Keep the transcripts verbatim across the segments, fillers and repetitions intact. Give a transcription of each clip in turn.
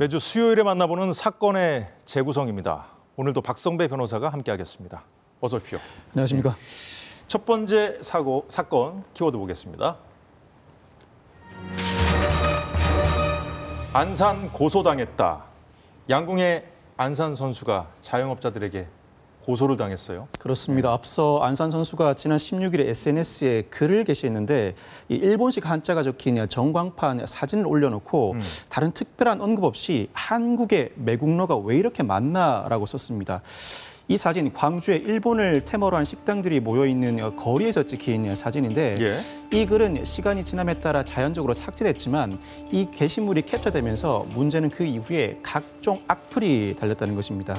매주 수요일에 만나보는 사건의 재구성입니다. 오늘도 박성배 변호사가 함께하겠습니다. 어서 오십시오. 안녕하십니까. 첫 번째 사고, 사건 키워드 보겠습니다. 안산 고소당했다. 양궁의 안산 선수가 자영업자들에게 고소를 당했어요. 그렇습니다. 앞서 안산 선수가 지난 십육 일에 에스엔에스에 글을 게시했는데 이 일본식 한자가 적힌 전광판 사진을 올려놓고 음. 다른 특별한 언급 없이 한국의 매국노가 왜 이렇게 많나라고 썼습니다. 이 사진 광주의 일본을 테마로 한 식당들이 모여있는 거리에서 찍힌 사진인데 예. 이 글은 시간이 지남에 따라 자연적으로 삭제됐지만 이 게시물이 캡처되면서 문제는 그 이후에 각종 악플이 달렸다는 것입니다.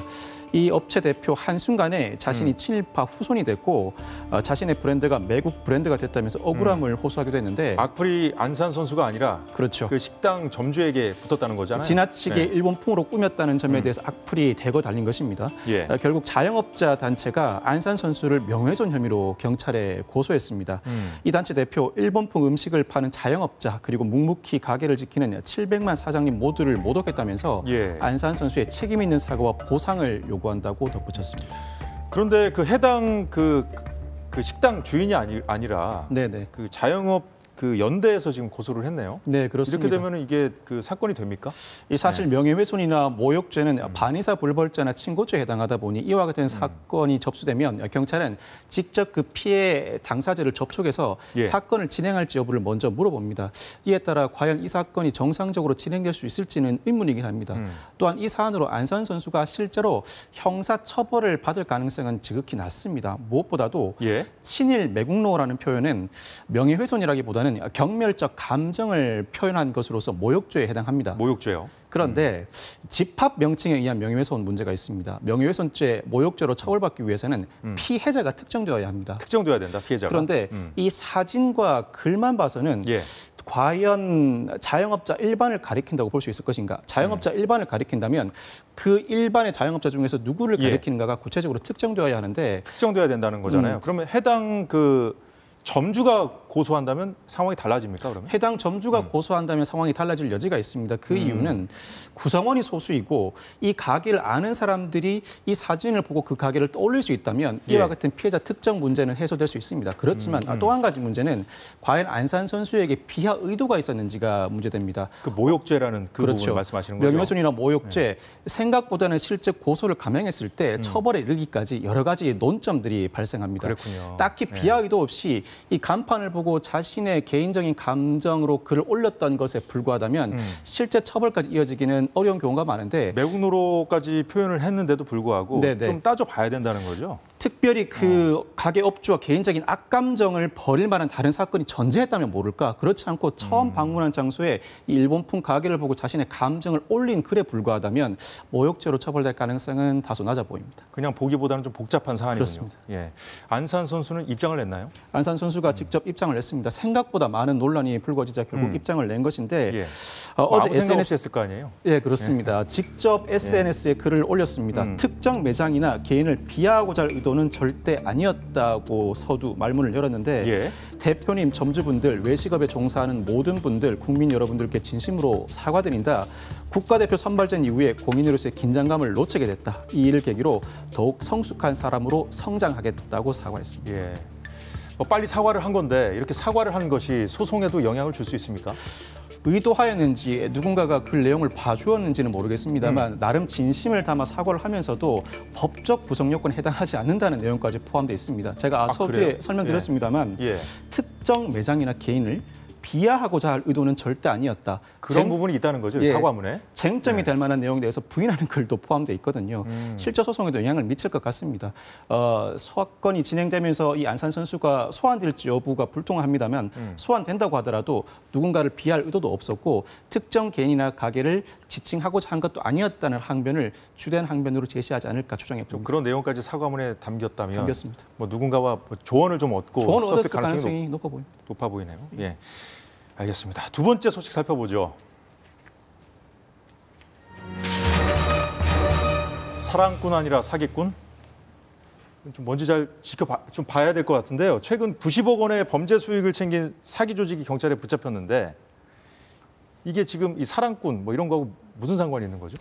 이 업체 대표 한순간에 자신이 친일파 후손이 됐고 자신의 브랜드가 매국 브랜드가 됐다면서 억울함을 음. 호소하기도 했는데 악플이 안산 선수가 아니라 그렇죠. 그 식당 점주에게 붙었다는 거잖아요. 지나치게 네. 일본풍으로 꾸몄다는 점에 음. 대해서 악플이 대거 달린 것입니다. 예. 결국 자영업자 단체가 안산 선수를 명예훼손 혐의로 경찰에 고소했습니다. 음. 이 단체 대표 일본풍 음식을 파는 자영업자 그리고 묵묵히 가게를 지키는 칠백만 사장님 모두를 모독했다면서 예. 안산 선수의 책임 있는 사과와 보상을 요구했습니다. 한다고 덧붙였습니다. 그런데 그 해당 그, 그 식당 주인이 아니, 아니라 네네. 그 자영업 그 연대에서 지금 고소를 했네요. 네, 그렇습니다. 이렇게 되면 이게 그 사건이 됩니까? 이 사실 네. 명예훼손이나 모욕죄는 음. 반의사 불벌죄나 친고죄에 해당하다 보니 이와 같은 음. 사건이 접수되면 경찰은 직접 그 피해 당사자를 접촉해서 예. 사건을 진행할지 여부를 먼저 물어봅니다. 이에 따라 과연 이 사건이 정상적으로 진행될 수 있을지는 의문이긴 합니다. 음. 또한 이 사안으로 안산 선수가 실제로 형사처벌을 받을 가능성은 지극히 낮습니다. 무엇보다도 예. 친일 매국노라는 표현은 명예훼손이라기보다는 경멸적 감정을 표현한 것으로서 모욕죄에 해당합니다. 모욕죄요? 그런데 집합 명칭에 의한 명예훼손 문제가 있습니다. 명예훼손죄, 모욕죄로 처벌받기 위해서는 음. 피해자가 특정되어야 합니다. 특정되어야 된다, 피해자가. 그런데 음. 이 사진과 글만 봐서는 예. 과연 자영업자 일반을 가리킨다고 볼 수 있을 것인가? 자영업자 음. 일반을 가리킨다면 그 일반의 자영업자 중에서 누구를 가리키는가가 예. 구체적으로 특정되어야 하는데 특정되어야 된다는 거잖아요. 음. 그러면 해당 그 점주가 고소한다면 상황이 달라집니까, 그러면? 해당 점주가 음. 고소한다면 상황이 달라질 여지가 있습니다. 그 음. 이유는 구성원이 소수이고 이 가게를 아는 사람들이 이 사진을 보고 그 가게를 떠올릴 수 있다면 예. 이와 같은 피해자 특정 문제는 해소될 수 있습니다. 그렇지만 음. 음. 또 한 가지 문제는 과연 안산 선수에게 비하 의도가 있었는지가 문제됩니다. 그 모욕죄라는 그 그렇죠. 부분을 말씀하시는 거죠? 명예훼손이나 모욕죄, 예. 생각보다는 실제 고소를 감행했을 때 음. 처벌에 이르기까지 여러 가지 논점들이 발생합니다. 그렇군요. 딱히 비하 의도 없이 이 간판을 보고 자신의 개인적인 감정으로 글을 올렸던 것에 불과하다면 음. 실제 처벌까지 이어지기는 어려운 경우가 많은데 매국노로까지 표현을 했는데도 불구하고 네네. 좀 따져봐야 된다는 거죠? 특별히 그 어. 가게 업주와 개인적인 악감정을 벌일 만한 다른 사건이 전제했다면 모를까? 그렇지 않고 처음 음. 방문한 장소에 이 일본풍 가게를 보고 자신의 감정을 올린 글에 불과하다면 모욕죄로 처벌될 가능성은 다소 낮아 보입니다. 그냥 보기보다는 좀 복잡한 사안이군요. 예. 안산 선수는 입장을 냈나요? 안산 선수가 직접 입장을 냈습니다. 생각보다 많은 논란이 불거지자 결국 음. 입장을 낸 것인데 예. 어, 어제 에스엔에스 했을 거 아니에요? 예, 그렇습니다. 예. 직접 에스엔에스에 예. 글을 올렸습니다. 음. 특정 매장이나 개인을 비하하고자 할 의도 는 절대 아니었다고 서두 말문을 열었는데 예. 대표님, 점주분들, 외식업에 종사하는 모든 분들, 국민 여러분들께 진심으로 사과드린다. 국가대표 선발전 이후에 공인으로서의 긴장감을 놓치게 됐다. 이 일을 계기로 더욱 성숙한 사람으로 성장하겠다고 사과했습니다. 예. 뭐 빨리 사과를 한 건데 이렇게 사과를 한 것이 소송에도 영향을 줄 수 있습니까? 의도하였는지 누군가가 그 내용을 봐주었는지는 모르겠습니다만 음. 나름 진심을 담아 사과를 하면서도 법적 구성 요건에 해당하지 않는다는 내용까지 포함되어 있습니다. 제가 앞서 뒤에 아, 설명드렸습니다만 예. 예. 특정 매장이나 개인을 비하하고자 할 의도는 절대 아니었다. 그런 쟁... 부분이 있다는 거죠, 예. 사과문에? 쟁점이 예. 될 만한 내용에 대해서 부인하는 글도 포함되어 있거든요. 음. 실제 소송에도 영향을 미칠 것 같습니다. 어, 사건이 진행되면서 이 안산 선수가 소환될지 여부가 불통합니다만 음. 소환된다고 하더라도 누군가를 비할 의도도 없었고 특정 개인이나 가게를 지칭하고자 한 것도 아니었다는 항변을 주된 항변으로 제시하지 않을까 추정해 봅니다. 그런 내용까지 사과문에 담겼다면 담겼습니다. 뭐 누군가와 조언을 좀 얻고 조언을 썼을 가능성이, 가능성이 높아 보입니다. 높아 보이네요. 예. 예. 알겠습니다. 두 번째 소식 살펴보죠. 사랑꾼 아니라 사기꾼? 좀 뭔지 잘 지켜봐, 좀 봐야 될 것 같은데요. 최근 구십억 원의 범죄 수익을 챙긴 사기 조직이 경찰에 붙잡혔는데 이게 지금 이 사랑꾼 뭐 이런 거하고 무슨 상관이 있는 거죠?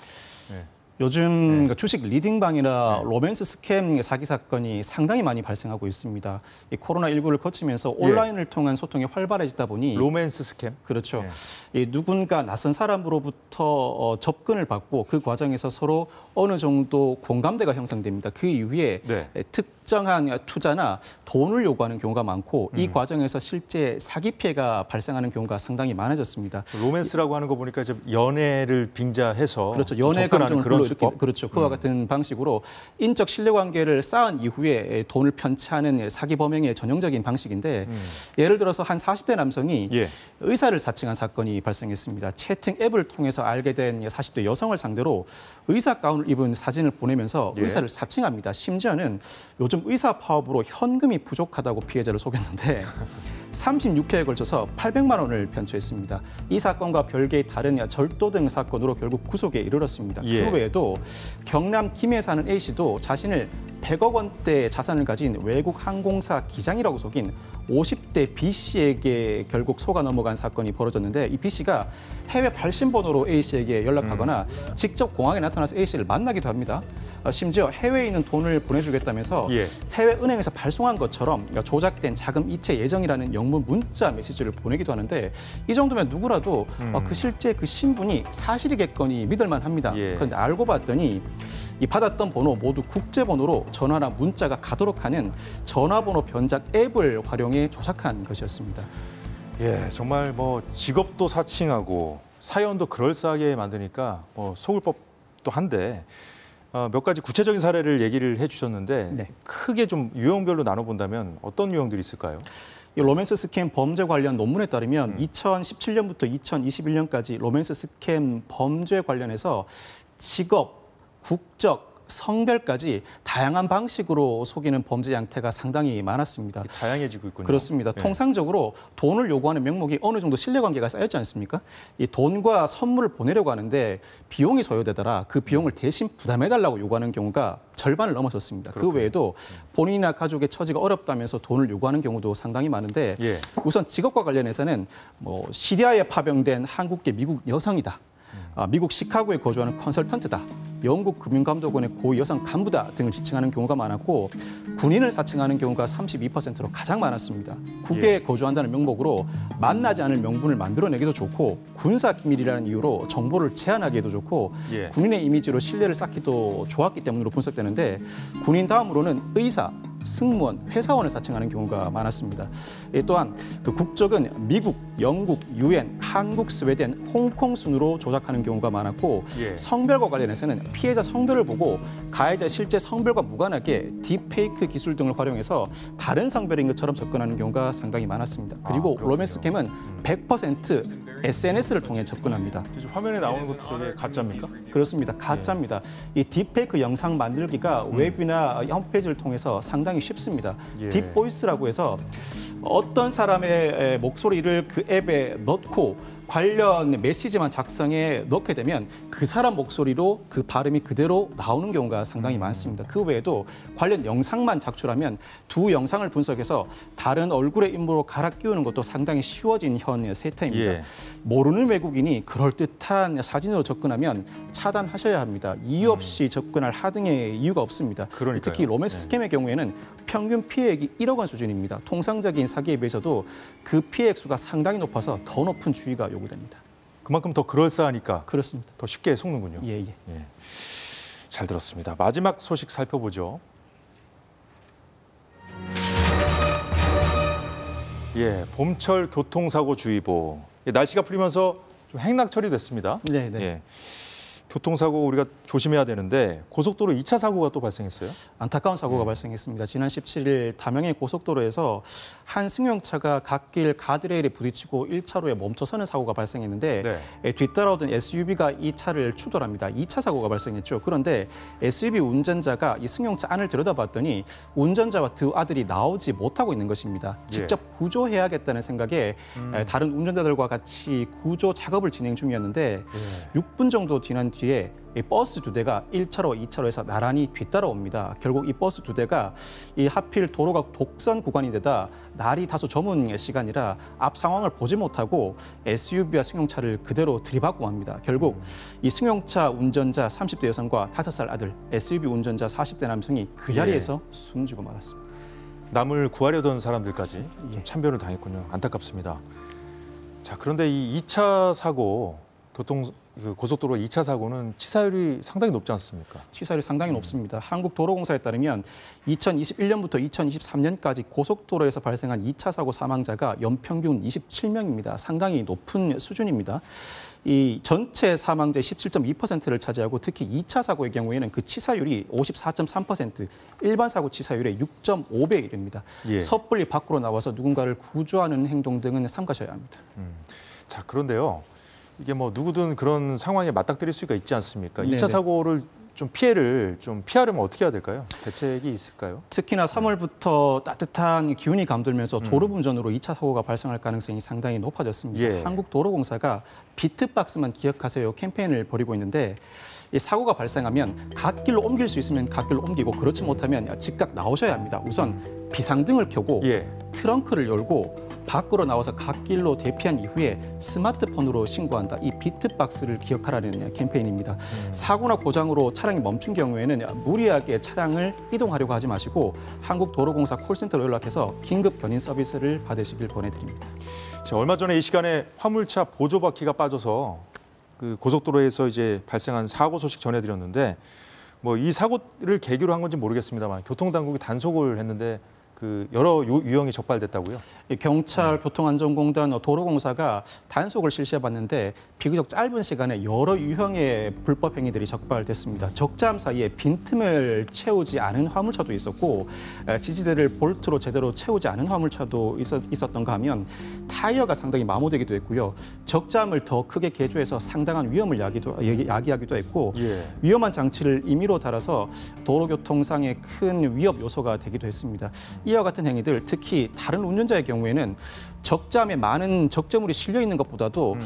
네. 요즘 네. 주식 리딩방이나 네. 로맨스 스캠 사기 사건이 상당히 많이 발생하고 있습니다. 이 코로나 십구를 거치면서 온라인을 예. 통한 소통이 활발해지다 보니 로맨스 스캠? 그렇죠. 네. 이 누군가 낯선 사람으로부터 어, 접근을 받고 그 과정에서 서로 어느 정도 공감대가 형성됩니다. 그 이후에 네. 특정한 투자나 돈을 요구하는 경우가 많고 음. 이 과정에서 실제 사기 피해가 발생하는 경우가 상당히 많아졌습니다. 로맨스라고 하는 거 보니까 좀 연애를 빙자해서 그렇죠. 연애 감정을 그런 이렇게, 그렇죠. 그와 같은 음. 방식으로 인적 신뢰관계를 쌓은 이후에 돈을 편취하는 사기 범행의 전형적인 방식인데 음. 예를 들어서 한 사십 대 남성이 예. 의사를 사칭한 사건이 발생했습니다. 채팅 앱을 통해서 알게 된 사십 대 여성을 상대로 의사 가운을 입은 사진을 보내면서 예. 의사를 사칭합니다. 심지어는 요즘 의사 파업으로 현금이 부족하다고 피해자를 속였는데 삼십육 회에 걸쳐서 팔백만 원을 편취했습니다. 이 사건과 별개의 다른 절도 등 사건으로 결국 구속에 이르렀습니다. 예. 그 외에 또 경남 김해 사는 A 씨도 자신을 백억 원대 자산을 가진 외국 항공사 기장이라고 속인 오십 대 B 씨에게 결국 속아 넘어간 사건이 벌어졌는데 이 B 씨가 해외 발신 번호로 A 씨에게 연락하거나 음. 직접 공항에 나타나서 A 씨를 만나기도 합니다. 심지어 해외에 있는 돈을 보내주겠다면서 예. 해외 은행에서 발송한 것처럼 조작된 자금 이체 예정이라는 영문 문자 메시지를 보내기도 하는데 이 정도면 누구라도 음. 그 실제 그 신분이 사실이겠거니 믿을만 합니다. 예. 그런데 알고 봤더니 이 받았던 번호 모두 국제 번호로 전화나 문자가 가도록 하는 전화번호 변작 앱을 활용해 조작한 것이었습니다. 예, 정말 뭐 직업도 사칭하고 사연도 그럴싸하게 만드니까 뭐 속을 법도 한데 어, 몇 가지 구체적인 사례를 얘기를 해주셨는데 네. 크게 좀 유형별로 나눠본다면 어떤 유형들이 있을까요? 이 로맨스 스캠 범죄 관련 논문에 따르면 음. 이천십칠 년부터 이천이십일 년까지 로맨스 스캠 범죄 관련해서 직업, 국적, 성별까지 다양한 방식으로 속이는 범죄 양태가 상당히 많았습니다. 다양해지고 있군요. 그렇습니다. 네. 통상적으로 돈을 요구하는 명목이 어느 정도 신뢰관계가 쌓였지 않습니까? 이 돈과 선물을 보내려고 하는데 비용이 소요되더라 그 비용을 대신 부담해달라고 요구하는 경우가 절반을 넘어섰습니다. 그렇군요. 그 외에도 본인이나 가족의 처지가 어렵다면서 돈을 요구하는 경우도 상당히 많은데 예. 우선 직업과 관련해서는 뭐 시리아에 파병된 한국계 미국 여성이다. 미국 시카고에 거주하는 컨설턴트다. 영국 금융감독원의 고위 여성 간부다 등을 지칭하는 경우가 많았고 군인을 사칭하는 경우가 삼십이 퍼센트로 가장 많았습니다. 국외에 예. 거주한다는 명목으로 만나지 않을 명분을 만들어내기도 좋고 군사 기밀이라는 이유로 정보를 제한하기에도 좋고 예. 군인의 이미지로 신뢰를 쌓기도 좋았기 때문으로 분석되는데 군인 다음으로는 의사, 승무원, 회사원을 사칭하는 경우가 많았습니다. 또한 그 국적은 미국, 영국, 유엔, 한국, 스웨덴, 홍콩 순으로 조작하는 경우가 많았고 예. 성별과 관련해서는 피해자 성별을 보고 가해자의 실제 성별과 무관하게 딥페이크 기술 등을 활용해서 다른 성별인 것처럼 접근하는 경우가 상당히 많았습니다. 그리고 아, 로맨스캠은 백 퍼센트 에스엔에스를 통해 접근합니다. 화면에 나오는 것도 저게 가짜입니까? 그렇습니다. 가짜입니다. 이 딥페이크 영상 만들기가 음. 웹이나 홈페이지를 통해서 상당히 쉽습니다. 예. 딥보이스라고 해서 어떤 사람의 목소리를 그 앱에 넣고 관련 메시지만 작성해 넣게 되면 그 사람 목소리로 그 발음이 그대로 나오는 경우가 상당히 많습니다. 그 외에도 관련 영상만 작출하면 두 영상을 분석해서 다른 얼굴의 인물로 갈아 끼우는 것도 상당히 쉬워진 현 세태입니다. 예. 모르는 외국인이 그럴듯한 사진으로 접근하면 차단하셔야 합니다. 이유 없이 접근할 하등의 이유가 없습니다. 그러니까요. 특히 로맨스 스캠의 경우에는 평균 피해액이 일억 원 수준입니다. 통상적인 사기에 비해서도 그 피해액수가 상당히 높아서 더 높은 주의가 요구됩니다. 됩니다. 그만큼 더 그럴싸하니까 그렇습니다. 더 쉽게 속는군요. 예, 예. 예. 잘 들었습니다. 마지막 소식 살펴보죠. 예, 봄철 교통사고 주의보. 예, 날씨가 풀리면서 좀 행락철이 됐습니다. 네, 네. 예. 교통사고 우리가 조심해야 되는데 고속도로 이 차 사고가 또 발생했어요? 안타까운 사고가 네. 발생했습니다. 지난 십칠 일 담양의 고속도로에서 한 승용차가 갓길 가드레일에 부딪히고 일 차로에 멈춰서는 사고가 발생했는데 네. 뒤따라오던 에스유브이가 이 차를 추돌합니다. 이 차 사고가 발생했죠. 그런데 에스유브이 운전자가 이 승용차 안을 들여다봤더니 운전자와 두 아들이 나오지 못하고 있는 것입니다. 직접 네. 구조해야겠다는 생각에 음. 다른 운전자들과 같이 구조 작업을 진행 중이었는데 네. 육 분 정도 지난 뒤 뒤에 이 버스 두 대가 일 차로, 이 차로에서 나란히 뒤따라옵니다. 결국 이 버스 두 대가 이 하필 도로가 독선 구간인데다 날이 다소 저문 시간이라 앞 상황을 보지 못하고 에스유브이와 승용차를 그대로 들이받고 맙니다. 결국 이 승용차 운전자 삼십 대 여성과 다섯 살 아들, 에스유브이 운전자 사십 대 남성이 그 자리에서 예. 숨지고 말았습니다. 남을 구하려던 사람들까지 예. 참변을 당했군요. 안타깝습니다. 자, 그런데 이 이 차 사고, 교통 고속도로 이 차 사고는 치사율이 상당히 높지 않습니까? 치사율이 상당히 음. 높습니다. 한국도로공사에 따르면 이천이십일 년부터 이천이십삼 년까지 고속도로에서 발생한 이 차 사고 사망자가 연평균 이십칠 명입니다. 상당히 높은 수준입니다. 이 전체 사망자의 십칠 점 이 퍼센트를 차지하고 특히 이 차 사고의 경우에는 그 치사율이 오십사 점 삼 퍼센트, 일반 사고 치사율의 육 점 오 배에 이릅니다. 예. 섣불리 밖으로 나와서 누군가를 구조하는 행동 등은 삼가셔야 합니다. 음. 자, 그런데요. 이게 뭐 누구든 그런 상황에 맞닥뜨릴 수가 있지 않습니까? 네네. 이 차 사고를 좀 피해를 좀 피하려면 어떻게 해야 될까요? 대책이 있을까요? 특히나 삼월부터 따뜻한 기운이 감돌면서 졸음운전으로 음. 이 차 사고가 발생할 가능성이 상당히 높아졌습니다. 예. 한국도로공사가 비트박스만 기억하세요 캠페인을 벌이고 있는데 이 사고가 발생하면 갓길로 옮길 수 있으면 갓길로 옮기고 그렇지 못하면 즉각 나오셔야 합니다. 우선 비상등을 켜고 예. 트렁크를 열고 밖으로 나와서 갓길로 대피한 이후에 스마트폰으로 신고한다. 이 비트박스를 기억하라는 캠페인입니다. 음. 사고나 고장으로 차량이 멈춘 경우에는 무리하게 차량을 이동하려고 하지 마시고 한국도로공사 콜센터로 연락해서 긴급 견인 서비스를 받으시길 권해드립니다. 자, 얼마 전에 이 시간에 화물차 보조바퀴가 빠져서 그 고속도로에서 이제 발생한 사고 소식 전해드렸는데 뭐 이 사고를 계기로 한 건지 모르겠습니다만 교통당국이 단속을 했는데 그 여러 유형이 적발됐다고요? 경찰, 교통안전공단, 도로공사가 단속을 실시해봤는데 비교적 짧은 시간에 여러 유형의 불법 행위들이 적발됐습니다. 적재함 사이에 빈틈을 채우지 않은 화물차도 있었고 지지대를 볼트로 제대로 채우지 않은 화물차도 있었던가 하면 타이어가 상당히 마모되기도 했고요. 적재함을 더 크게 개조해서 상당한 위험을 야기도, 야기하기도 했고 예. 위험한 장치를 임의로 달아서 도로교통상의 큰 위협 요소가 되기도 했습니다. 이와 같은 행위들, 특히 다른 운전자의 경우에는 적재함에 많은 적재물이 실려 있는 것보다도 음.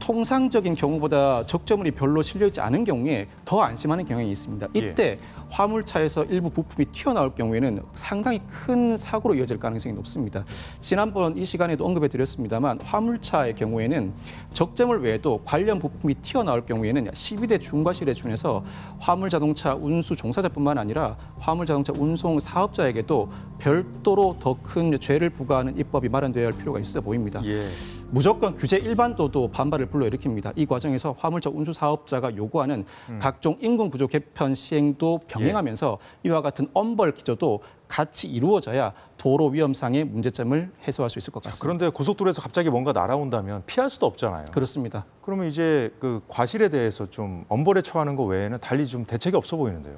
통상적인 경우보다 적재물이 별로 실려있지 않은 경우에 더 안심하는 경향이 있습니다. 이때 예. 화물차에서 일부 부품이 튀어나올 경우에는 상당히 큰 사고로 이어질 가능성이 높습니다. 지난번 이 시간에도 언급해드렸습니다만 화물차의 경우에는 적재물 외에도 관련 부품이 튀어나올 경우에는 십이 대 중과실에 준해서 화물자동차 운수 종사자뿐만 아니라 화물자동차 운송 사업자에게도 별도로 더 큰 죄를 부과하는 입법이 마련되어야 할 필요가 있어 보입니다. 예. 무조건 규제 일반도도 반발을 불러일으킵니다. 이 과정에서 화물차 운수 사업자가 요구하는 음. 각종 인공구조 개편 시행도 병행하면서 예. 이와 같은 엄벌 기조도 같이 이루어져야 도로 위험상의 문제점을 해소할 수 있을 것 같습니다. 자, 그런데 고속도로에서 갑자기 뭔가 날아온다면 피할 수도 없잖아요. 그렇습니다. 그러면 이제 그 과실에 대해서 좀 엄벌에 처하는 것 외에는 달리 좀 대책이 없어 보이는데요.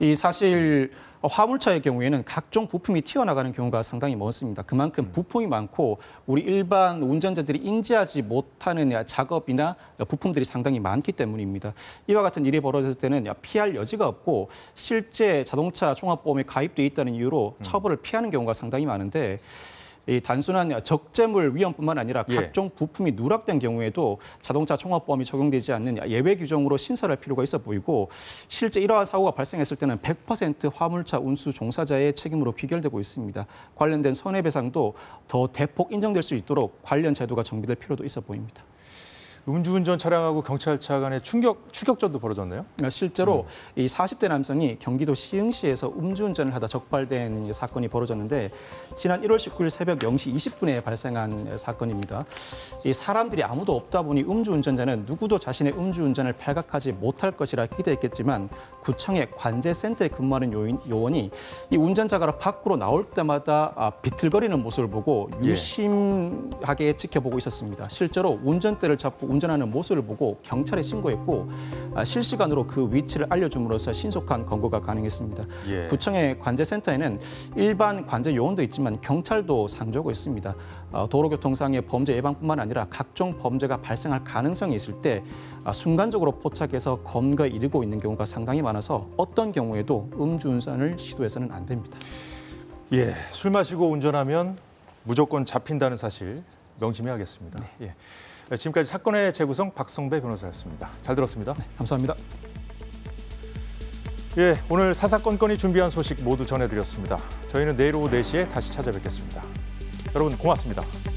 이 사실 화물차의 경우에는 각종 부품이 튀어나가는 경우가 상당히 많습니다. 그만큼 부품이 많고 우리 일반 운전자들이 인지하지 못하는 작업이나 부품들이 상당히 많기 때문입니다. 이와 같은 일이 벌어졌을 때는 피할 여지가 없고 실제 자동차 종합보험에 가입돼 있다는 이유로 처벌을 피하는 경우가 상당히 많은데 이 단순한 적재물 위험뿐만 아니라 각종 부품이 누락된 경우에도 자동차 종합보험이 적용되지 않는 예외 규정으로 신설할 필요가 있어 보이고 실제 이러한 사고가 발생했을 때는 백 퍼센트 화물차 운수 종사자의 책임으로 귀결되고 있습니다. 관련된 손해배상도 더 대폭 인정될 수 있도록 관련 제도가 정비될 필요도 있어 보입니다. 음주운전 차량하고 경찰차 간의 충격, 추격전도 벌어졌네요? 실제로 음. 이 사십 대 남성이 경기도 시흥시에서 음주운전을 하다 적발된 사건이 벌어졌는데 지난 일월 십구일 새벽 영 시 이십 분에 발생한 사건입니다. 이 사람들이 아무도 없다 보니 음주운전자는 누구도 자신의 음주운전을 발각하지 못할 것이라 기대했겠지만 구청의 관제센터에 근무하는 요인, 요원이 이 운전자가 밖으로 나올 때마다 비틀거리는 모습을 보고 유심하게 지켜보고 있었습니다. 실제로 운전대를 잡고 운전하는 모습을 보고 경찰에 신고했고 실시간으로 그 위치를 알려줌으로써 신속한 검거가 가능했습니다. 예. 구청의 관제센터에는 일반 관제 요원도 있지만 경찰도 상주하고 있습니다. 도로교통상의 범죄 예방뿐만 아니라 각종 범죄가 발생할 가능성이 있을 때 순간적으로 포착해서 검거에 이르고 있는 경우가 상당히 많아서 어떤 경우에도 음주운전을 시도해서는 안 됩니다. 예, 술 마시고 운전하면 무조건 잡힌다는 사실 명심해야겠습니다. 네. 예. 지금까지 사건의 재구성 박성배 변호사였습니다. 잘 들었습니다. 네, 감사합니다. 예, 오늘 사사건건이 준비한 소식 모두 전해드렸습니다. 저희는 내일 오후 네 시에 다시 찾아뵙겠습니다. 여러분 고맙습니다.